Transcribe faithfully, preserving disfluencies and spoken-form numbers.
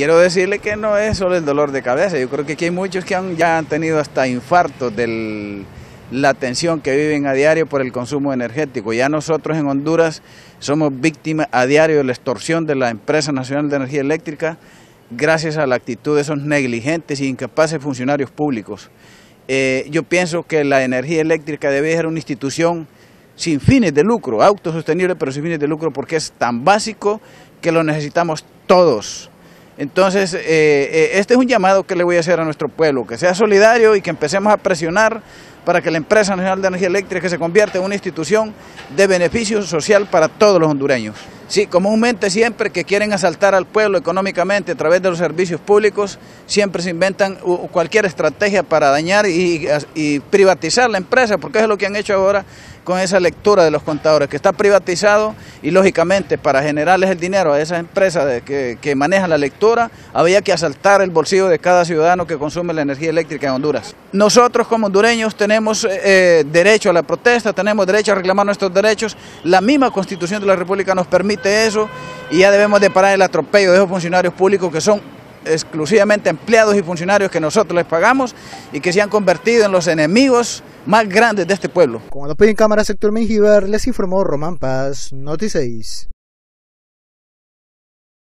quiero decirle que no es solo el dolor de cabeza, yo creo que aquí hay muchos que han, ya han tenido hasta infartos de la tensión que viven a diario por el consumo energético. Ya nosotros en Honduras somos víctimas a diario de la extorsión de la Empresa Nacional de Energía Eléctrica gracias a la actitud de esos negligentes e incapaces funcionarios públicos. Eh, yo pienso que la energía eléctrica debe ser una institución sin fines de lucro, autosostenible pero sin fines de lucro, porque es tan básico que lo necesitamos todos. Entonces, eh, este es un llamado que le voy a hacer a nuestro pueblo, que sea solidario y que empecemos a presionar para que la Empresa Nacional de Energía Eléctrica se convierta en una institución de beneficio social para todos los hondureños. Sí, comúnmente siempre que quieren asaltar al pueblo económicamente a través de los servicios públicos, siempre se inventan cualquier estrategia para dañar y, y privatizar la empresa, porque eso es lo que han hecho ahora con esa lectura de los contadores, que está privatizado y lógicamente para generarles el dinero a esas empresas que, que manejan la lectura, había que asaltar el bolsillo de cada ciudadano que consume la energía eléctrica en Honduras. Nosotros como hondureños tenemos Tenemos eh, derecho a la protesta, tenemos derecho a reclamar nuestros derechos. La misma Constitución de la República nos permite eso y ya debemos de parar el atropello de esos funcionarios públicos que son exclusivamente empleados y funcionarios que nosotros les pagamos y que se han convertido en los enemigos más grandes de este pueblo. Con apoyo en cámara sector Mengibar, les informó Román Paz, Noticias seis.